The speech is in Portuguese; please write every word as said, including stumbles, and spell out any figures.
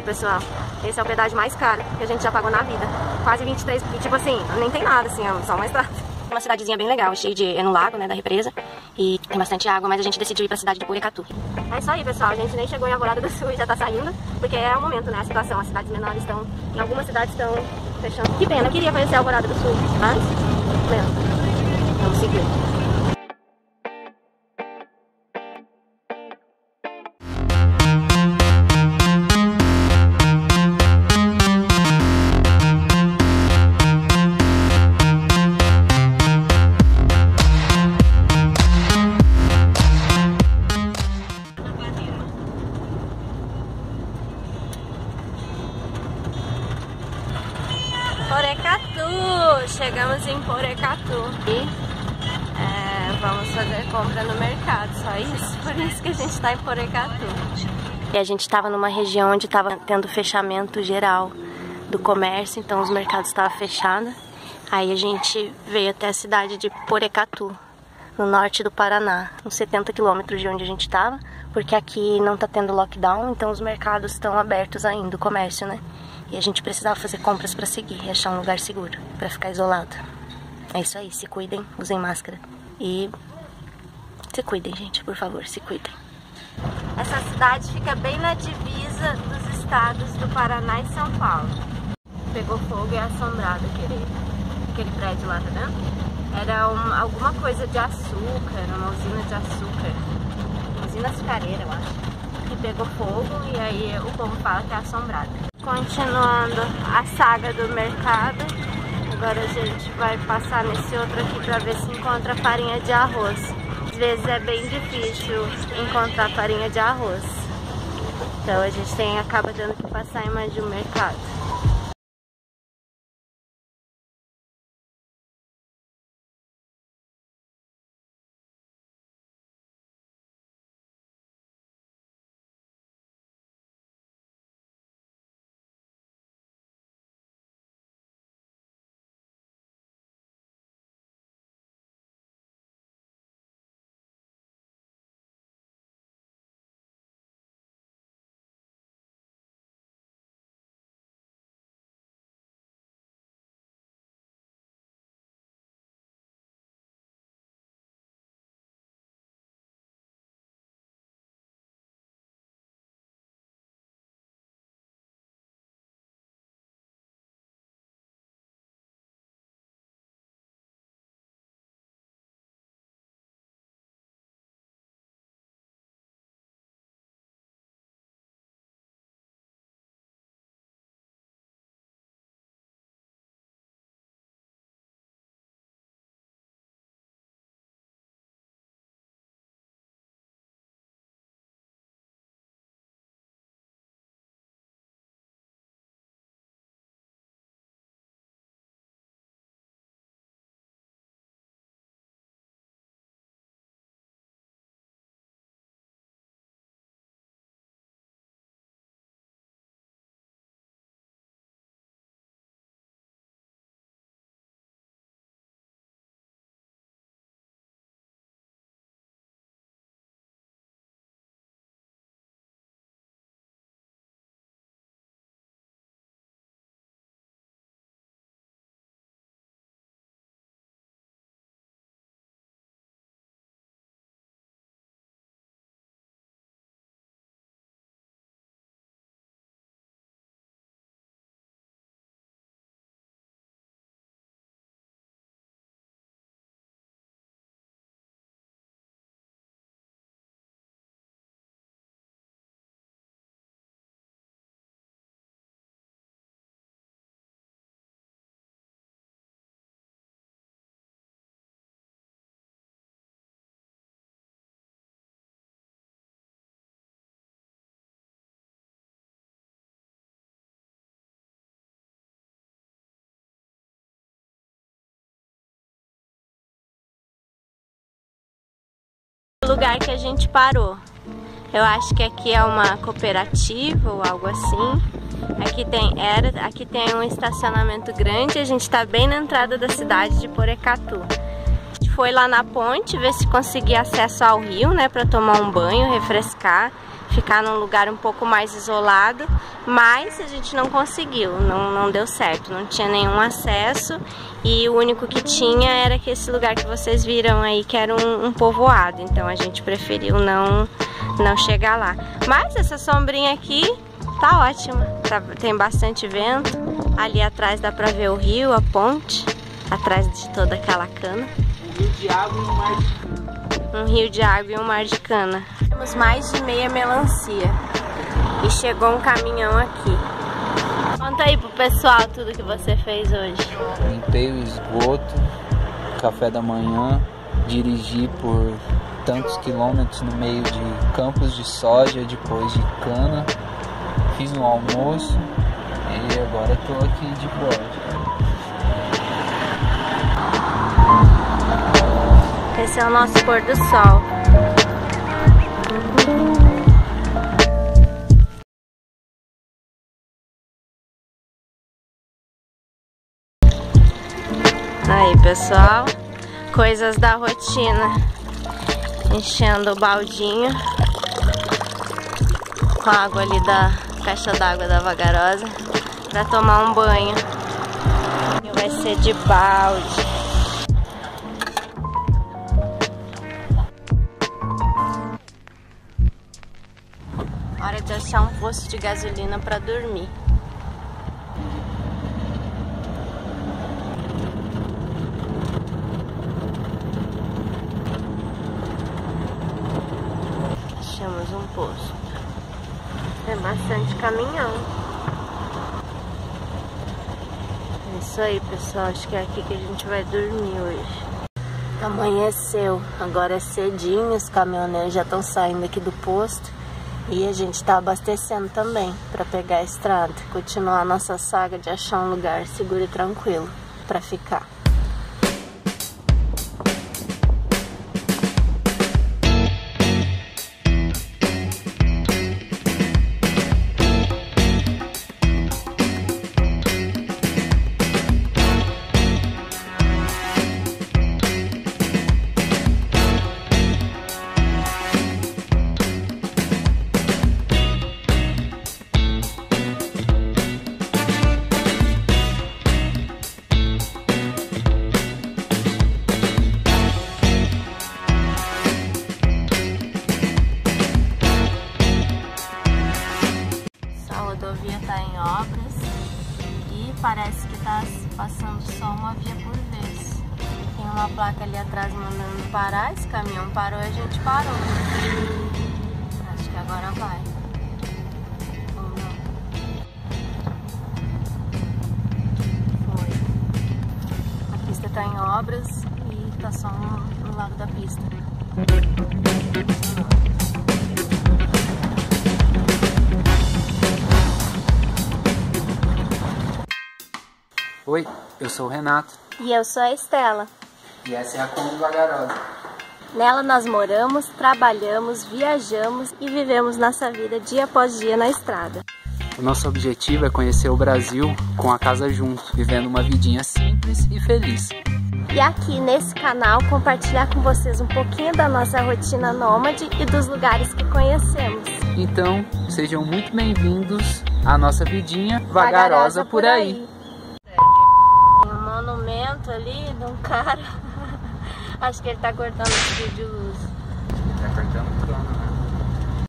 aqui, pessoal. Esse é o pedágio mais caro que a gente já pagou na vida. Quase vinte e três, e tipo assim, nem tem nada, assim, é só uma estrada. É uma cidadezinha bem legal, cheia de... é no lago, né, da represa. E tem bastante água, mas a gente decidiu ir pra cidade de Porecatu. É isso aí, pessoal. A gente nem chegou em Alvorada do Sul e já tá saindo, porque é o momento, né, a situação. As cidades menores estão... em algumas cidades estão fechando. Que pena, queria conhecer a Alvorada do Sul, mas... não, não consegui. Porecatu! Chegamos em Porecatu e é, vamos fazer compra no mercado, só isso, por isso que a gente está em Porecatu. E a gente estava numa região onde estava tendo fechamento geral do comércio, então os mercados estavam fechados. Aí a gente veio até a cidade de Porecatu, no norte do Paraná, uns setenta quilômetros de onde a gente estava, porque aqui não está tendo lockdown, então os mercados estão abertos ainda, o comércio, né? E a gente precisava fazer compras para seguir e achar um lugar seguro, para ficar isolado. É isso aí, se cuidem, usem máscara. E se cuidem, gente, por favor, se cuidem. Essa cidade fica bem na divisa dos estados do Paraná e São Paulo. Pegou fogo e é assombrado aquele, aquele prédio lá, tá vendo? Era um, alguma coisa de açúcar, uma usina de açúcar. Uma usina açucareira, eu acho. Que pegou fogo e aí o povo fala que é assombrado. Continuando a saga do mercado, agora a gente vai passar nesse outro aqui para ver se encontra farinha de arroz. Às vezes é bem difícil encontrar farinha de arroz, então a gente tem, acaba tendo que passar em mais de um mercado. Lugar que a gente parou, eu acho que aqui é uma cooperativa ou algo assim. Aqui tem, era, aqui tem um estacionamento grande. A gente tá bem na entrada da cidade de Porecatu. A gente foi lá na ponte ver se conseguia acesso ao rio, né, para tomar um banho, refrescar. ficar num lugar um pouco mais isolado, mas a gente não conseguiu, não, não deu certo, não tinha nenhum acesso e o único que tinha era que esse lugar que vocês viram aí, que era um, um povoado, então a gente preferiu não, não chegar lá. Mas essa sombrinha aqui tá ótima, tá, tem bastante vento, ali atrás dá pra ver o rio, a ponte, atrás de toda aquela cana. Um rio de água e um mar de cana. Um rio de água e um mar de cana. Temos mais de meia melancia. E chegou um caminhão aqui. Conta aí pro pessoal tudo que você fez hoje. Limpei o esgoto, café da manhã, dirigi por tantos quilômetros no meio de campos de soja, depois de cana. Fiz um almoço e agora tô aqui de boa. Esse é o nosso pôr do sol. Aí, pessoal, coisas da rotina. Enchendo o baldinho com a água ali da caixa d'água da Vagarosa para tomar um banho. E vai ser de balde. Hora de achar um posto de gasolina para dormir. Achamos um posto. É bastante caminhão. É isso aí, pessoal. Acho que é aqui que a gente vai dormir hoje. Amanheceu. Agora é cedinho. Os caminhoneiros já estão saindo aqui do posto. E a gente tá abastecendo também para pegar a estrada, continuar a nossa saga de achar um lugar seguro e tranquilo para ficar. Parece que tá passando só uma via por vez. Tem uma placa ali atrás mandando parar. Esse caminhão parou e a gente parou. Acho que agora vai. Ou não? Foi. A pista tá em obras e tá só no, no lado da pista. Oi, eu sou o Renato. E eu sou a Estela. E essa é a Comunidade Vagarosa. Nela nós moramos, trabalhamos, viajamos e vivemos nossa vida dia após dia na estrada. O nosso objetivo é conhecer o Brasil com a casa junto, vivendo uma vidinha simples e feliz. E aqui nesse canal compartilhar com vocês um pouquinho da nossa rotina nômade e dos lugares que conhecemos. Então, sejam muito bem-vindos à nossa vidinha vagarosa, vagarosa por aí. aí. Monumento ali de um cara. Acho que ele tá cortando os vídeos. Tá cortando tudo, né?